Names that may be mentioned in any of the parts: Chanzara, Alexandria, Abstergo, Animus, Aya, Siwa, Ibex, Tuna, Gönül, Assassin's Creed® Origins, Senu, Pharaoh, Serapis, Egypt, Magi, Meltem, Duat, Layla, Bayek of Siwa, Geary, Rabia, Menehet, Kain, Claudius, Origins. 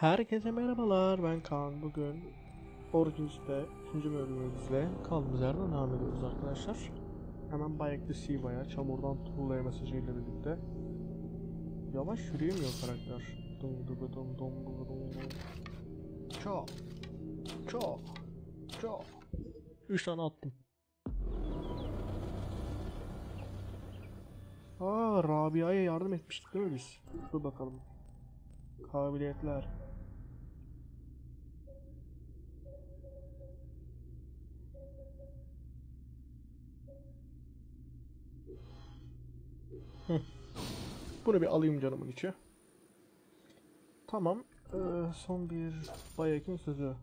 Herkese merhabalar, ben Kaan. Bugün Origins'te 3. bölümümüzle kaldığımız yerden devam ediyoruz arkadaşlar. Hemen Bayekli Siva'ya, çamurdan tuğlaya mesajıyla birlikte. Yavaş yürüyemiyor karakter. Çok. Çok. Çok. 3 tane attım. Aa, Rabia'ya yardım etmiştik değil mi biz? Dur bakalım. Kabiliyetler. Bunu bir alayım canımın içi. Tamam. Son bir Bayek'in sözü.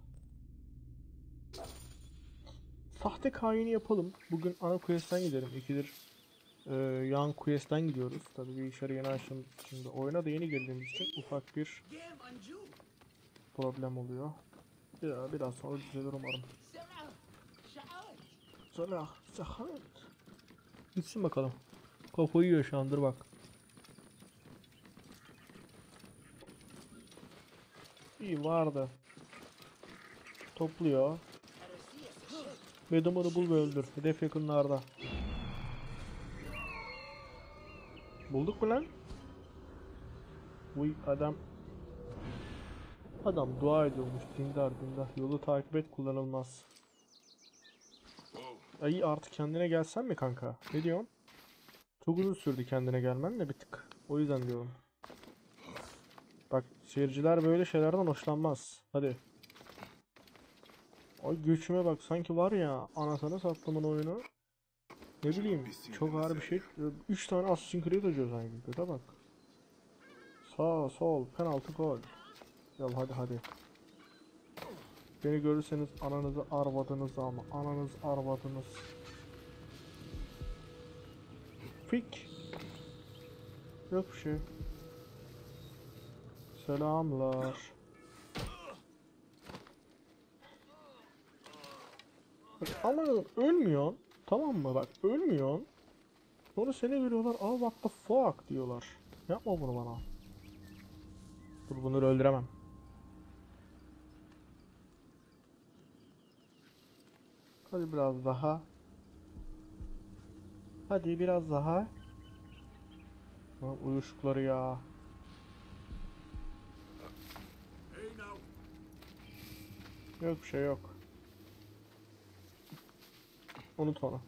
Sahte Kain'i yapalım. Bugün ana quest'ten gidelim. İkidir yan quest'ten gidiyoruz. Tabii bilgisayarı yeni açtığımız için de oyuna da yeni girdiğimiz için ufak bir problem oluyor. Biraz sonra düzelir umarım. Gitsin bakalım. Kafayı yiyor şu andır bak. İyi vardı. Topluyor. Bedumunu bul ve öldür. Hedef yakınlarda. Bulduk mu lan? Uy adam. Adam dua ediyormuş. Dindar. Yolu takip et, kullanılmaz. Ay artık kendine gelsen mi kanka? Ne diyorsun? Çok uzun sürdü kendine gelmen de bir tık. O yüzden diyorum. Bak seyirciler böyle şeylerden hoşlanmaz. Hadi. Ay güçüme bak, sanki var ya anasını sattımın oyunu. Ne bileyim, çok ağır bir şey. 3 tane Assassin's Creed atıyor sanki. Göte bak. Sağ, sol, penaltı, gol. Yal hadi. Beni görürseniz ananızı arvadınız ama. Ananız arvadınız. Fik. Yok bir şey. Selamlar. Ama ölmüyorsun. Tamam mı? Bak ölmüyorsun. Sonra seni görüyorlar. Aa what the fuck diyorlar. Yapma bunu bana. Dur bunları öldüremem. Hadi biraz daha. Hadi biraz daha. Uyuşukları ya. Yok bir şey yok. Unut onu.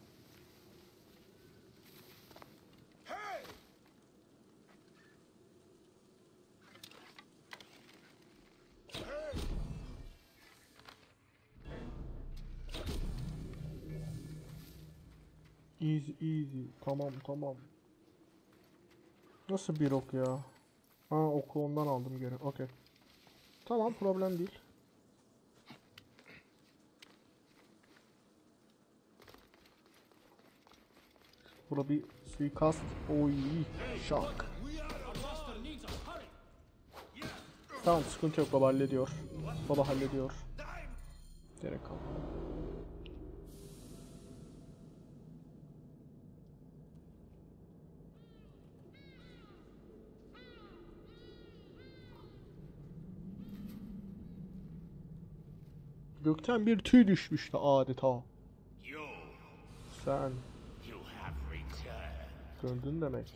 Easy. Tamam. Nasıl bir ok ya? Ha, oku ondan aldım geri. Okey. Tamam, problem değil. Burada bir suikast. Oy, şak. Tamam, sıkıntı yok, baba hallediyor. Gerek kalmadı. Gökten bir tüy düşmüştü adeta. Sen öldün demek.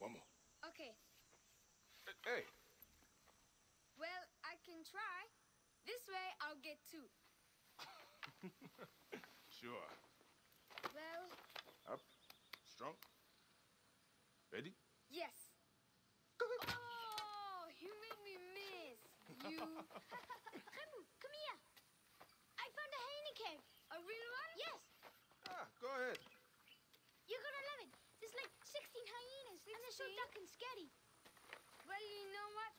One more. Okay. Hey. Well, I can try. This way I'll get two. Sure. Well. Up. Strong. Ready? Yes. show Duck and Sketty. Well, you know what?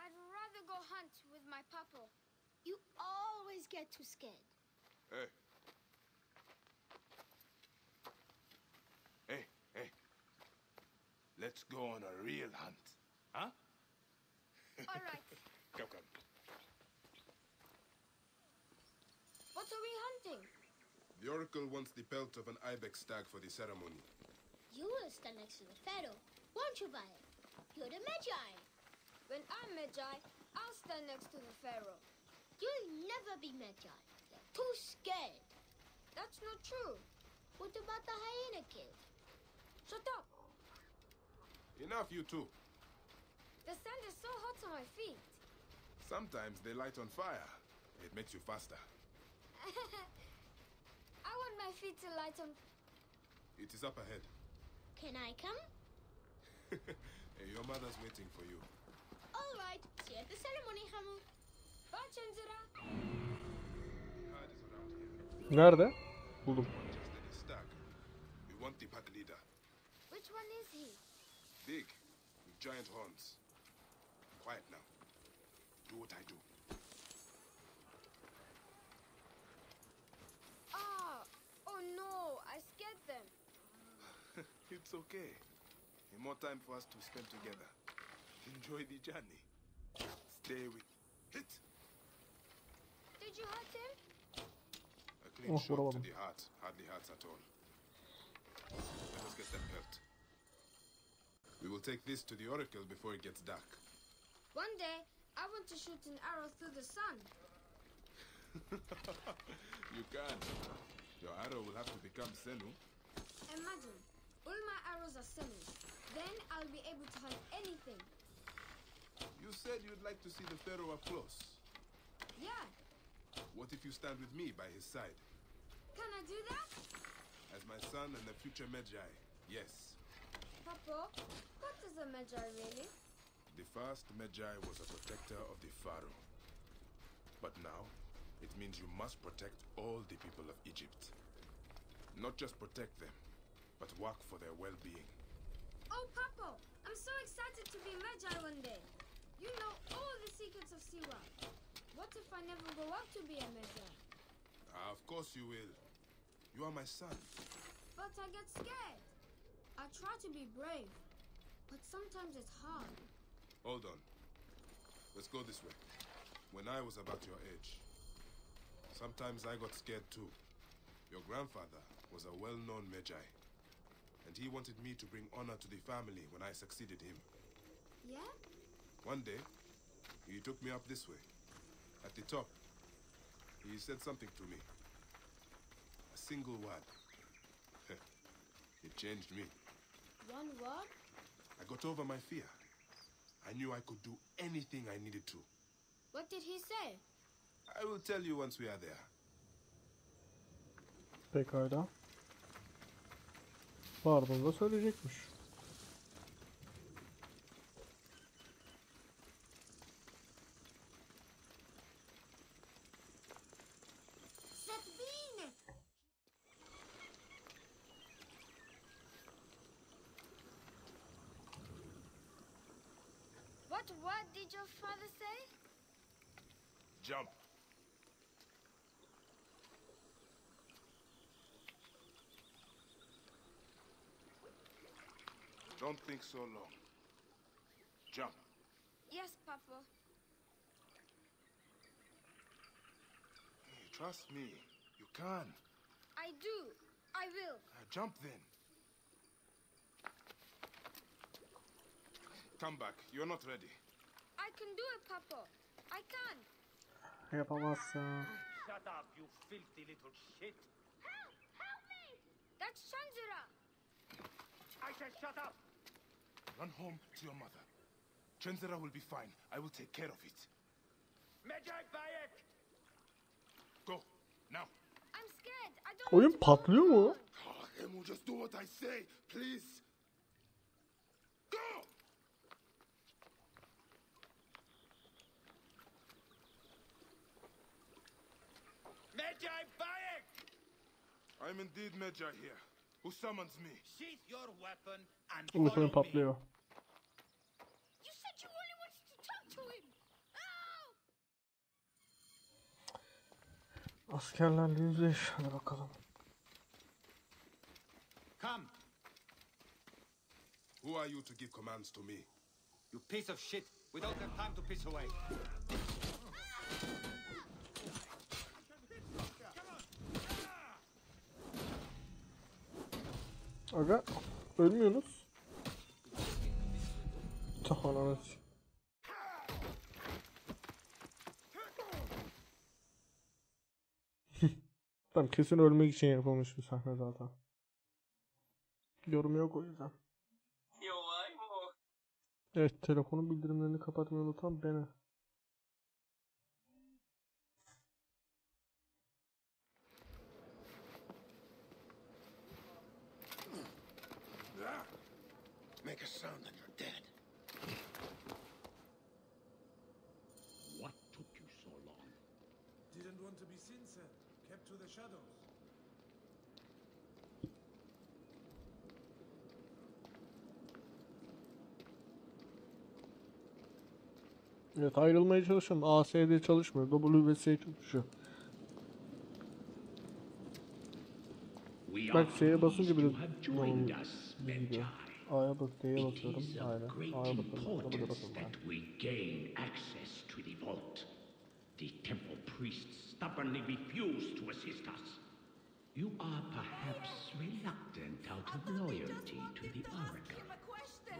I'd rather go hunt with my papa. You always get too scared. Hey. Hey. Let's go on a real hunt. Huh? All right. Come. What are we hunting? The oracle wants the pelt of an ibex stag for the ceremony. You will stand next to the Pharaoh, won't you, Bayek? You're the Magi. When I'm Magi, I'll stand next to the Pharaoh. You'll never be Magi. You're too scared. That's not true. What about the hyena kid? Shut up. Enough, you two. The sand is so hot on my feet. Sometimes they light on fire. It makes you faster. I want my feet to light on... It is up ahead. Can I come? Your mother's waiting for you. All right. See you at the ceremony, Hamu. Bye, Chanzara. Nerede? Buldum. We want the pack leader. Which one is he? Big. With giant horns. Quiet now. Do what I do. Oh no, I scared them. It's okay. More time for us to spend together. Enjoy the journey. Stay with it. Did you hurt him? A clean shot to the heart. Hardly hurts at all. Let us get that belt. We will take this to the oracle before it gets dark. One day, I want to shoot an arrow through the sun. You can't. Your arrow will have to become Senu. Imagine. All my arrows are Senu. Then I'll be able to hunt anything. You said you'd like to see the Pharaoh up close. Yeah. What if you stand with me by his side? Can I do that? As my son and the future Magi, yes. Papa, what is a Magi really? The first Magi was a protector of the Pharaoh. But now, it means you must protect all the people of Egypt. Not just protect them, but work for their well-being. Oh, Papa! I'm so excited to be Magi one day. You know all the secrets of Siwa. What if I never grow up to be a Magi? Of course you will. You are my son. But I get scared. I try to be brave, but sometimes it's hard. Hold on. Let's go this way. When I was about your age, sometimes I got scared too. Your grandfather was a well-known Magi. And he wanted me to bring honor to the family when I succeeded him. Yeah? One day, he took me up this way. At the top, he said something to me. A single word. It changed me. One word? I got over my fear. I knew I could do anything I needed to. What did he say? I will tell you once we are there. Pekala. Pardon da söyleyecekmiş. What word did your father say? Jump. Don't think so long. Jump. Yes, Papa. Hey, trust me. You can. I do. I will. Jump then. Come back. You're not ready. I can do it, Papa. I can. Yapamazsın. Shut up, you filthy little shit. Help! Help me! That's Chanzara. I said shut up. Run home to your mother. Chanzara will be fine. I will take care of it. Magi Bayek! Go, now. I'm scared. I don't want to go. Patlıyor mu? Emu, just do what I say, please. Go! Magi Bayek! I'm indeed Magi here. Unicorn patlıyor. Askerlerle yüzleş. Hadi bakalım. Come. Who are you to give commands to me? You piece of shit. We don't have time to piss away. Aga, ölmüyoruz. Tahanan et. Tam kesin ölmek için yapılmış bir sahne zaten. Yorum yok o yüzden. Evet, telefonun bildirimlerini kapatmayı unutan beni. Make a sound and you're dead. What took you so long? Didn't want to be seen, sir. Kept to the shadows. Evet, ayrılmaya çalışıyorum. ASD çalışmıyor. WS'ye tutuşuyor. Bak C'ye basınca biraz gidiyor. A'ya bak, D'ye basıyorum. Aynen. A'ya basıyorum. W'ye basıyorum.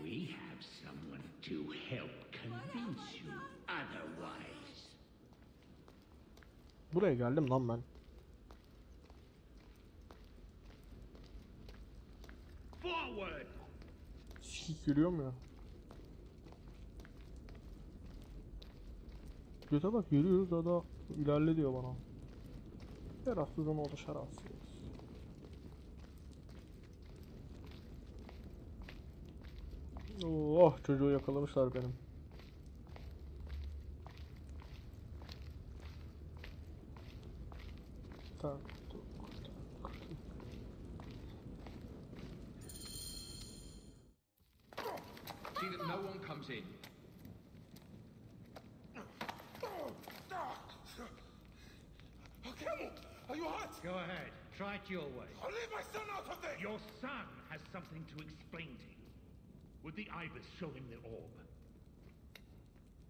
We have someone to help convince you otherwise. Buraya geldim lan ben. Forward. Şişt, görüyor mu ya? Göte bak, yürüyoruz ya da ilerle diyor bana. Her hafta zaman oldu şarafsız. Oh, çocuğu yakalamışlar benim. Tamam. Go ahead. Try it your way. I'll leave my son out of this. Your son has something to explain to you. Would the Ibis show him the orb?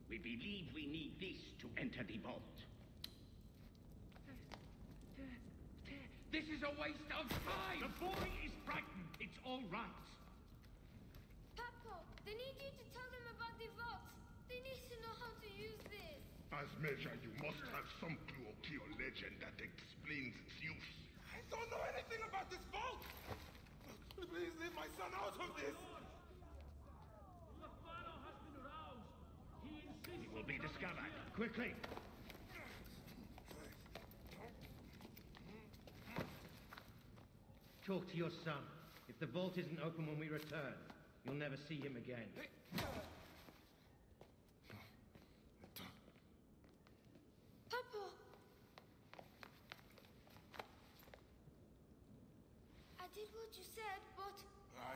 We believe we need this to enter the vault. This is a waste of time! The boy is frightened, it's all right. Papa, they need you to tell them about the vault. They need to know how to use this. As Magi, you must have some clue to your legend that explains its use. I don't know anything about this vault! Please leave my son out of this! Will be discovered quickly. Talk to your son. If the vault isn't open when we return, you'll never see him again. Papa, I did what you said, but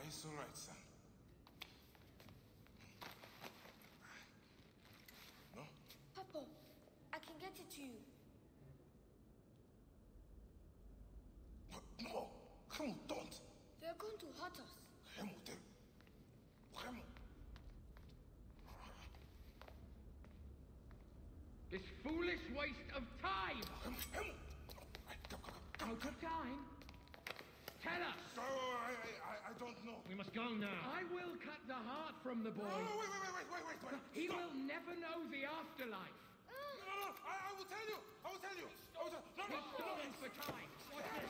it's all right, son. To you. No, Kremu, don't. They are going to hurt us. Kremu, they... Kremu. This foolish waste of time. Kremu, out of time. Tell us. Oh, I don't know. We must go now. I will cut the heart from the boy. No, wait. He will never know the afterlife. I will tell you. No. Stolen for time. What's this?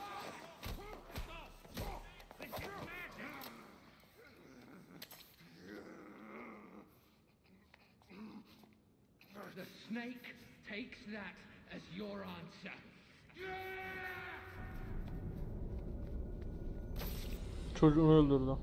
Stop. This is magic. The snake takes that as your answer. Çocuğunu öldürdü.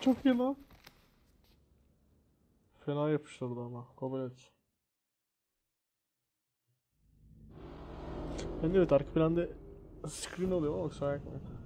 Çok iyi lan. Fena yapıştırdı ama. Kabul et. Ben de evet arka planda screen oluyor ama kusura bakmayın.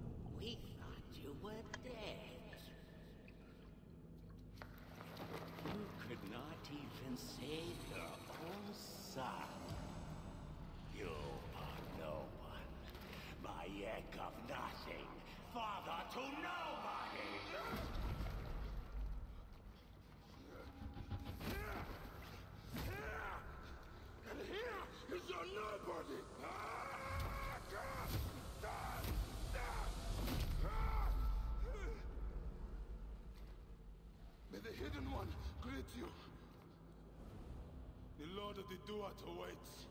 You. The Lord of the Duat awaits.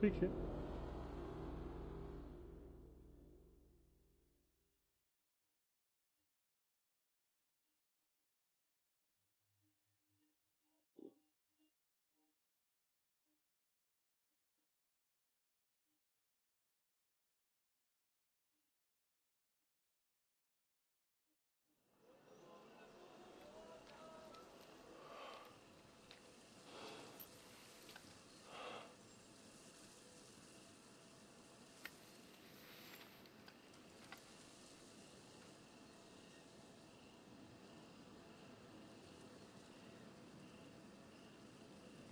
Peki.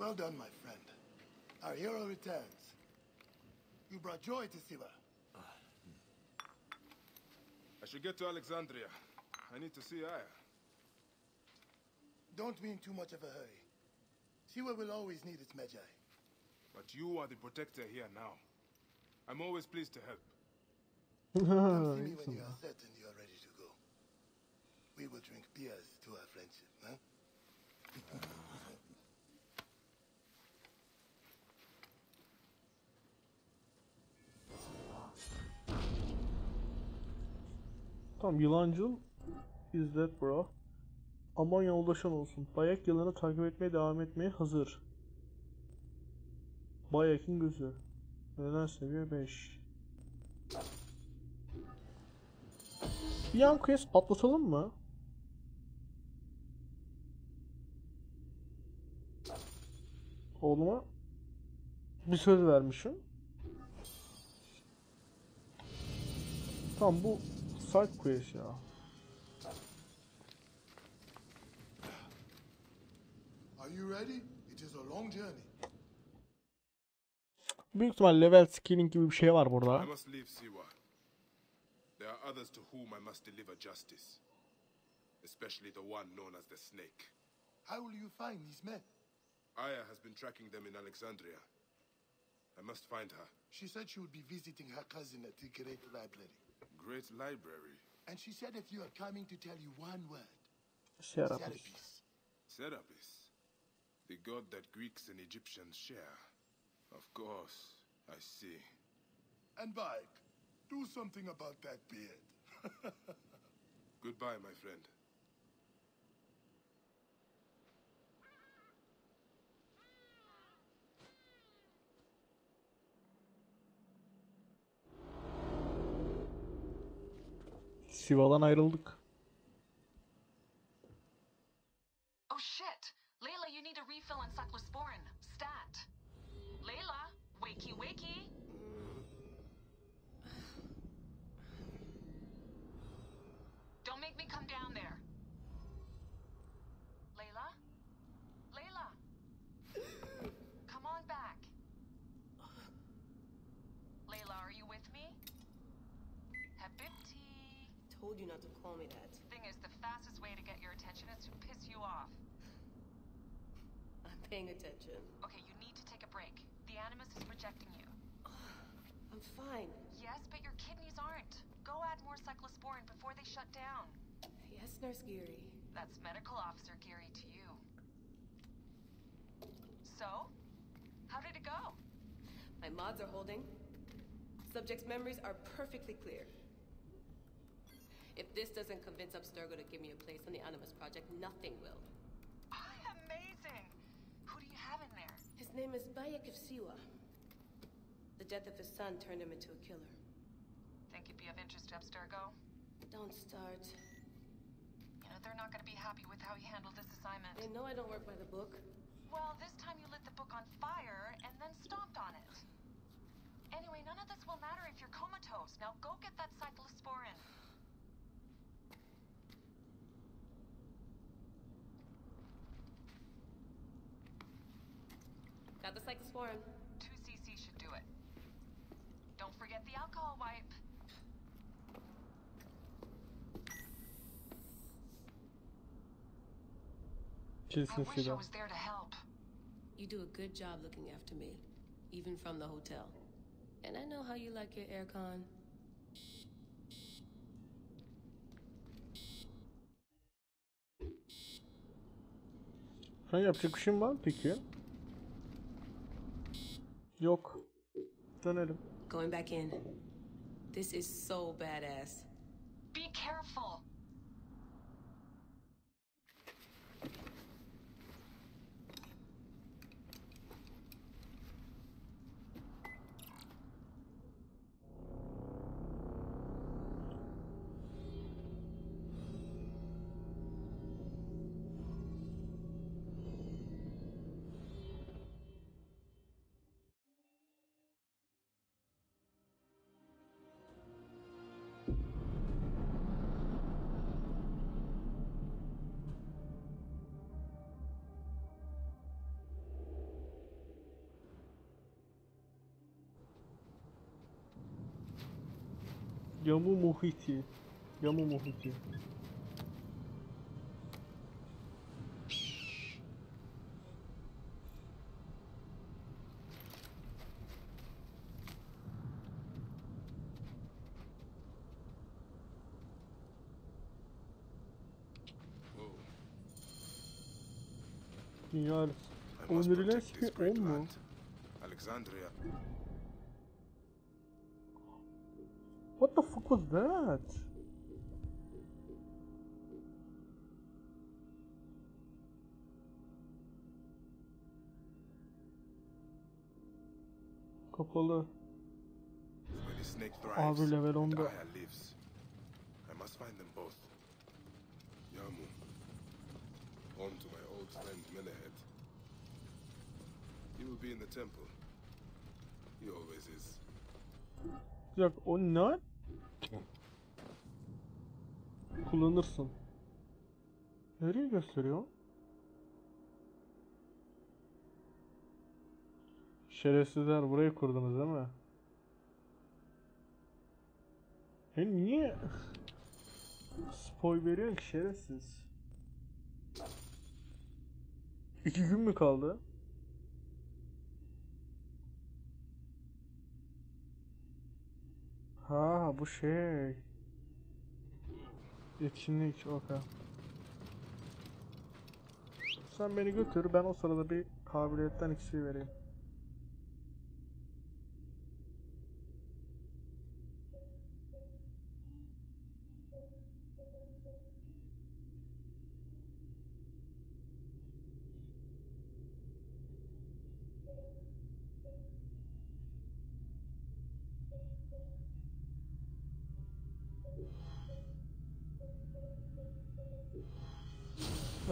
Well done, my friend. Our hero returns. You brought joy to Siva. I should get to Alexandria. I need to see Aya. Don't be in too much of a hurry. Siwa will always need its Magi. But you are the protector here now. I'm always pleased to help. Come see me when you are certain you are ready to go. We will drink beers to our friendship, huh? Tamam yılancım, izlet bro. Aman ya ulaşan olsun. Bayek yılanı takip etmeye devam etmeye hazır. Bayek'in gözü. Neden seviye 5? Bir yan quest patlatalım mı? Oğluma bir söz vermişim. Tamam bu side quest ya. Are you ready? It is a long journey. Büyük ihtimal level scaling gibi bir şey var burada. I must leave Siwa. There are others to whom I must deliver justice. Especially the one known as the Snake. How will you find these men? Aya has been tracking them in Alexandria. I must find her. She said she would be visiting her cousin at the Great Library. Great Library. And she said if you are coming to tell you one word. Serapis. Serapis. The god that Greeks and Egyptians share. Of course, I see. And Bayek, do something about that beard. Goodbye, my friend. Siva'dan ayrıldık. Oh shit. Layla, you need a refill on cyclosporin. Stat. Layla, wakey wakey. Don't make me come down there. Layla? Layla. Come on back. Layla, are you with me? Habibti. I told you not to call me that. The thing is, the fastest way to get your attention is to piss you off. I'm paying attention. Okay, you need to take a break. The animus is rejecting you. I'm fine. Yes, but your kidneys aren't. Go add more cyclosporin before they shut down. Yes, Nurse Geary. That's Medical Officer Geary to you. So, how did it go? My mods are holding. Subject's memories are perfectly clear. If this doesn't convince Abstergo to give me a place on the Animus Project, nothing will. Amazing! Who do you have in there? His name is Bayek of Siwa. The The death of his son turned him into a killer. Think it'd be of interest to Abstergo? Don't start. You know, they're not going to be happy with how he handled this assignment. They know I don't work by the book. Well, this time you lit the book on fire and then stomped on it. Anyway, none of this will matter if you're comatose. Now go get that cyclosporin. Got the cyclosporin. 2 cc should do it. Don't forget the alcohol wipe. I wish I was there to help. You do a good job looking after me, even from the hotel. And I know how you like your aircon. Ha, yapacak bir şey mi var peki? Yok. Dönelim. Going back in. This is so badass. Be careful. Yamu muhiti. Dünya öldürülen şey o mu? Alexandria. What the fuck was that? Kapalı. Abi level 10'da. I must find them both. Yamu. Home to my old friend Menehet. He will be in the temple. He always is. Ya o ne? Kullanırsın. Nereye gösteriyor? Şerefsizler, burayı kurdunuz değil mi? He niye? Spoil veriyor ki şerefsiz. 2 gün mü kaldı? Ha bu şey. Etkinlik, okey. Sen beni götür, ben o sırada bir kabiliyetten ikisi vereyim.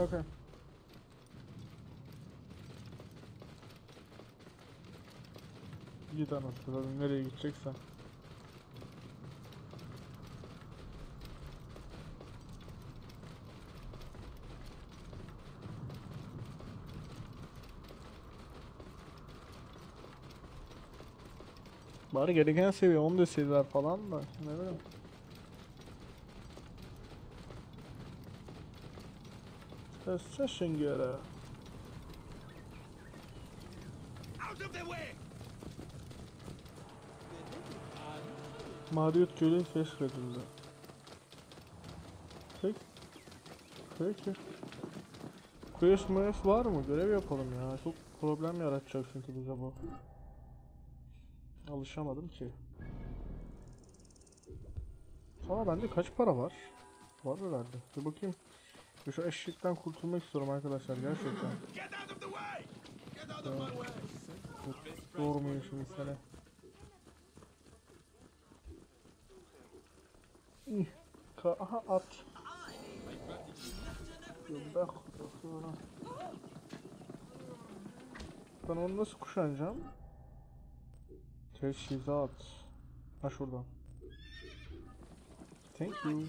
Okay. Git anasını, nereye gideceksen. Bari gereken seviye 10 deseydiler falan da, ne bileyim. Assassin's Creed. Out of the way. Mariyot köyü keşfedildi. Peki. Quest var mı? Görev yapalım ya. Çok problem yaratacak çünkü bize bu. Alışamadım ki. Ama bende kaç para var? Var herhalde. Dur bakayım. Şu eşlikten kurtulmak istiyorum arkadaşlar gerçekten. Doğru muyum şimdi sana? Aha at. Bak bakıyorum. Ben onu nasıl kuşanacağım? Teşhizat. Ha şuradan. Thank you.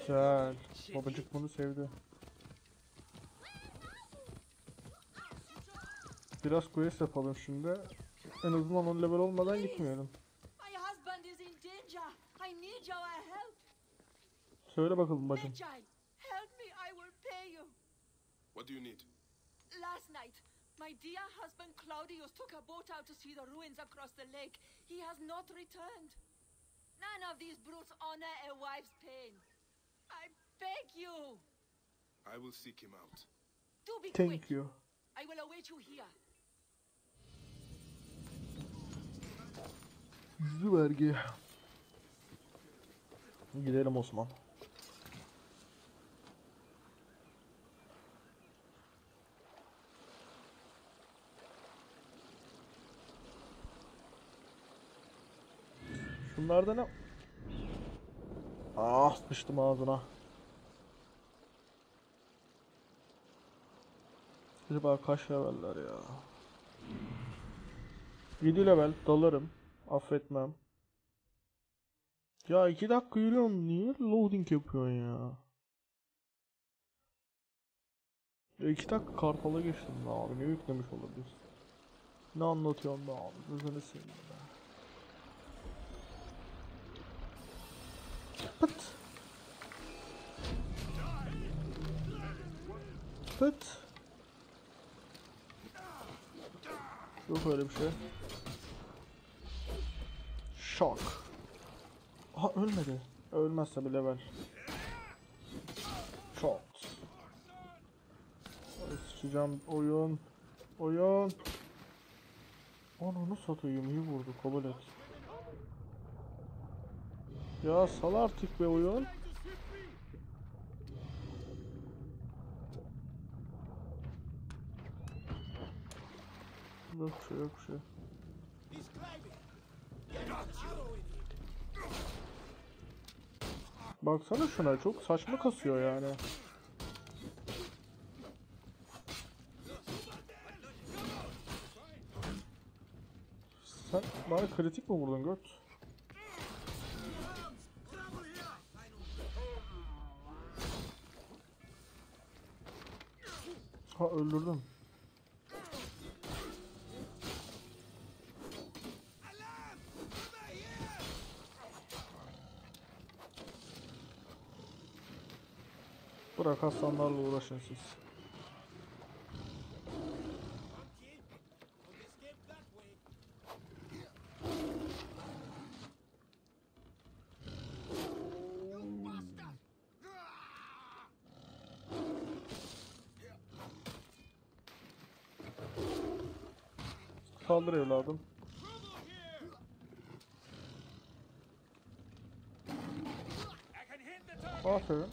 Güzel. Babacık bunu sevdi. Biraz quest yapalım şimdi. En azından 10 level olmadan gitmeyelim. Söyle bakalım bacım. What do you need? Last night, my dear husband Claudius took a boat out to see the ruins across the lake. He has not returned. None of these brutes honor a wife's pain. I beg you. I will seek him out. Do be quick. Thank you. I will await you here. Züvergi. Gidelim Osman. Şunlarda ne? Ah, sıçtım ağzına. Acaba kaç leveller ya? 7 level dalarım. Affetmem. Ya 2 dakika yürüyorum, niye loading yapıyorsun ya? 2 dakika kartala geçtim be abi, ne yüklemiş olabilir? Ne anlatıyorsun be abi? Özünü seveyim be. Pıt. Pıt. Yok öyle bir şey. Şok. Aha ölmedi. Ölmezse bir level. Şok. Sıçacağım oyun. Oyun. Onu satayım, iyi vurdu, kabul et. Ya sal artık be oyun. Yok şey, yok şey. Baksana şuna, çok saçma kasıyor yani. Sen bana kritik mi vurdun göt? Ha öldürdüm. Bırak aslanlarla uğraşın siz. Kaldır evladım. Aferin.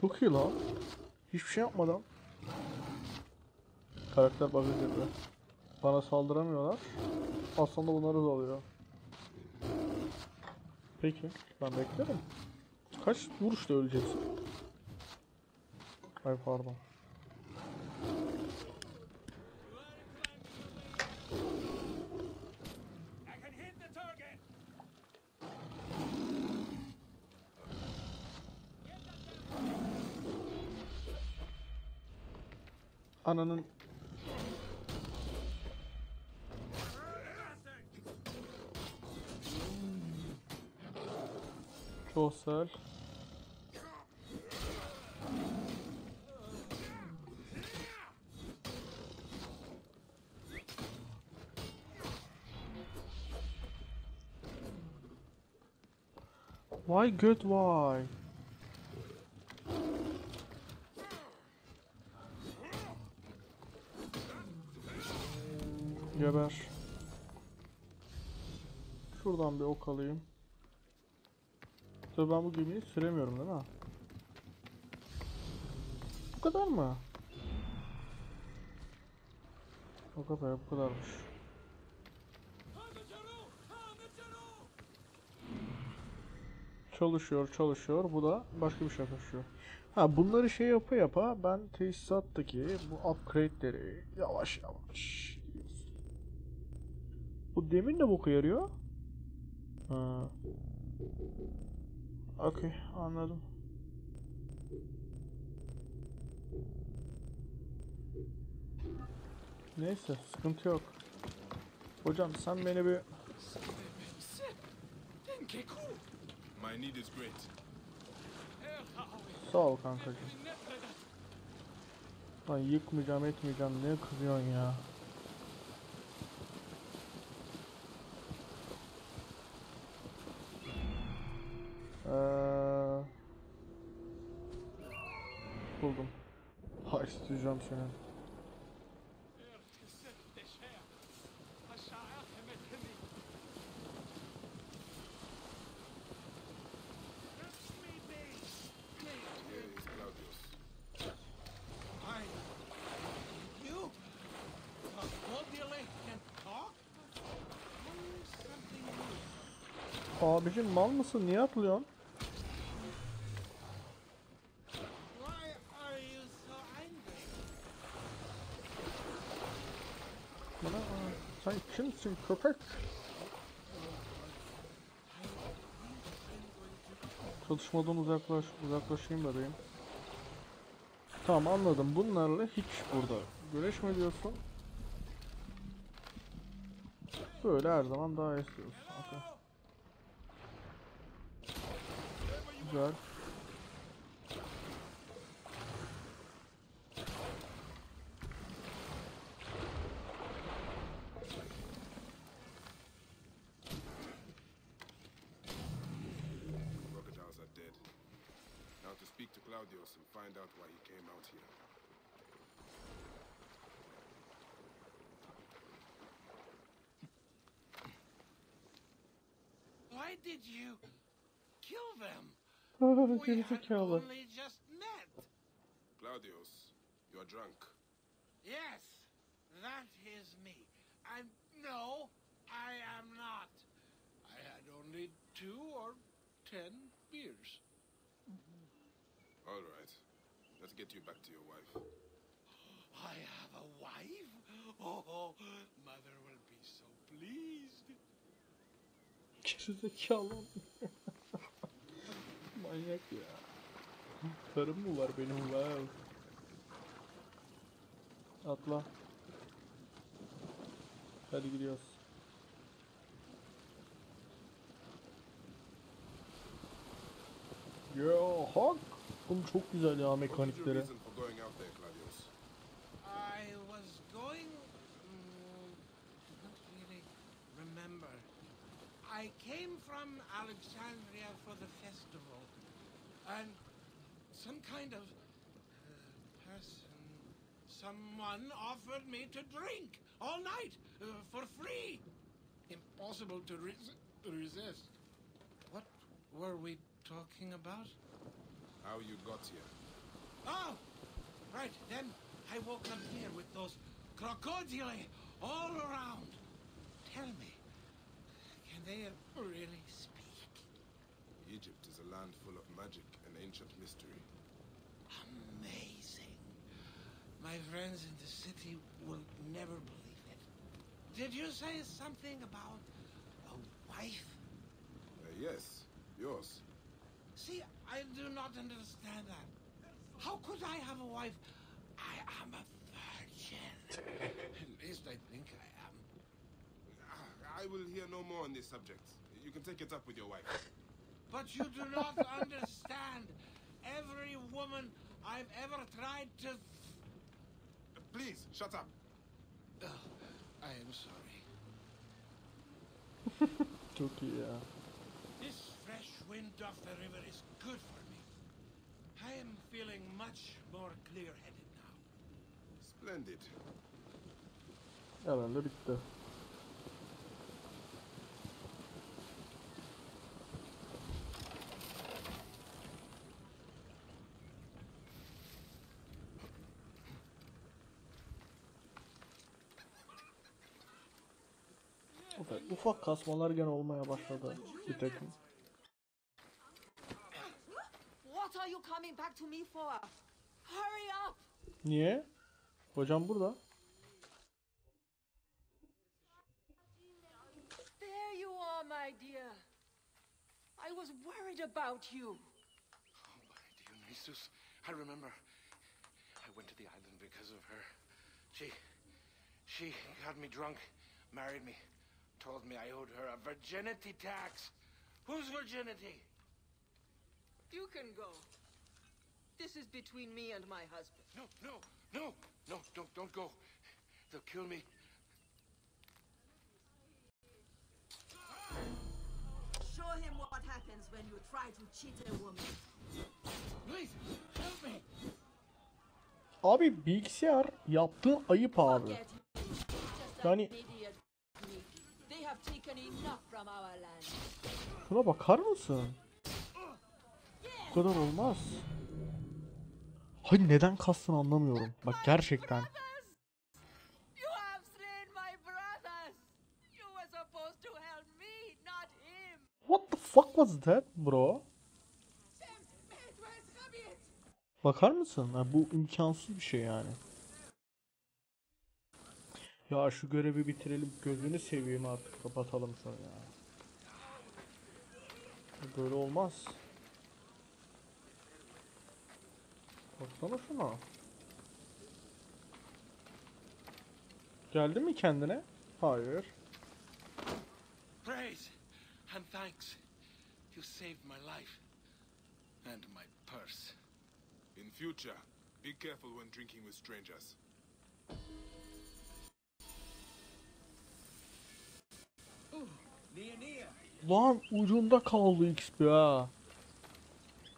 Çok iyi lan. Hiçbir şey yapmadan. Karakter bug'ı girdi. Bana saldıramıyorlar. Aslında bunları da alıyor. Peki, ben beklerim. Kaç vuruşla öleceksin? Ay pardon. Ananın. Çok sel. Vay göt vay. Geber. Şuradan bir ok alayım. Tabii ben bu gemiyi süremiyorum değil mi? Bu kadar mı? O kadar, bu kadarmış. Çalışıyor. Bu da başka bir şey çalışıyor. Ha, bunları şey yapa ben tesisattaki bu upgrade'leri yavaş. Bu demir ne boka yarıyor? Ha. Okay, anladım. Neyse, sıkıntı yok. Hocam sen beni bir... Sağ ol kankacığım. Lan yıkmayacağım etmeyeceğim, ne kızıyorsun ya? Buldum. Ha, isteyeceğim seni. Abicim mal mısın? Niye atlıyorsun? Sen kimsin köpek? Çalışmadan uzaklaşayım bebeğim. Tamam, anladım. Bunlarla hiç burada güreşme diyorsun. Böyle her zaman daha iyi istiyorsun. Okay. Güzel. We had only just met. Claudius, you're drunk. Yes, that is me. I'm... no, I am not. I had only 2 or 10 beers. All right. Let's get you back to your wife. I have a wife? Oh, mother will be so pleased. Gerizekalı. Manyak ya. Tarım mı var benim? Wow. Atla. Hadi gidiyoruz. Yo hak. Bunun çok güzel ya mekanikleri. I came from Alexandria for the festival, and some kind of someone offered me to drink all night for free. Impossible to resist. What were we talking about? How you got here? Oh, right. Then I woke up here with those crocodiles all around. Tell me. They really speak. Egypt is a land full of magic and ancient mystery. Amazing. My friends in the city will never believe it. Did you say something about a wife? Yes, yours. See, I do not understand that. How could I have a wife? I am a virgin. At least I think I am. I will hear no more on this subject. You can take it up with your wife. But you do not understand. Every woman I've ever tried to... Please, shut up. Oh, I am sorry. Tokyo. This fresh wind off the river is good for me. I am feeling much more clear-headed now. Splendid. Herhalde bitti. Ufak kasmalar gene olmaya başladı bir takım. Niye? Hocam burada. Told me I owed her a virginity tax. Whose virginity? You can go. This is between me and my husband. No, no, no, no, don't go. They'll kill me. Show him what happens when you try to cheat a woman. Please, help me. Abi bilgisayar yaptığın ayıp abi. Yani şuna bakar mısın? Bu kadar olmaz. Hayır, neden kastını anlamıyorum. Bak gerçekten. What the fuck was that bro? Bakar mısın? Ha, bu imkansız bir şey yani. Ya şu görevi bitirelim, gözünü seveyim artık, kapatalım şunu ya. Böyle olmaz. Baksana şuna. Geldi mi kendine? Hayır. Praise and thanks. You saved my life and my purse. In future, be careful when drinking with strangers. Lan ucunda kaldı XP ha.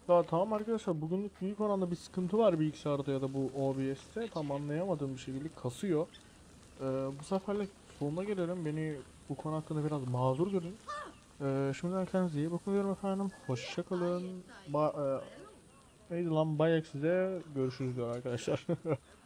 Ya tamam arkadaşlar, bugünlük büyük oranda bir sıkıntı var bilgisayarda ya da bu OBS'te. Tam anlayamadığım bir şekilde kasıyor. Bu seferlik sonuna gelelim. Beni bu konu hakkında biraz mazur görün. Şimdiden kendinize iyi bakın diyorum efendim. Hoşçakalın. Neydi lan Bayek size. Görüşürüz diyor arkadaşlar.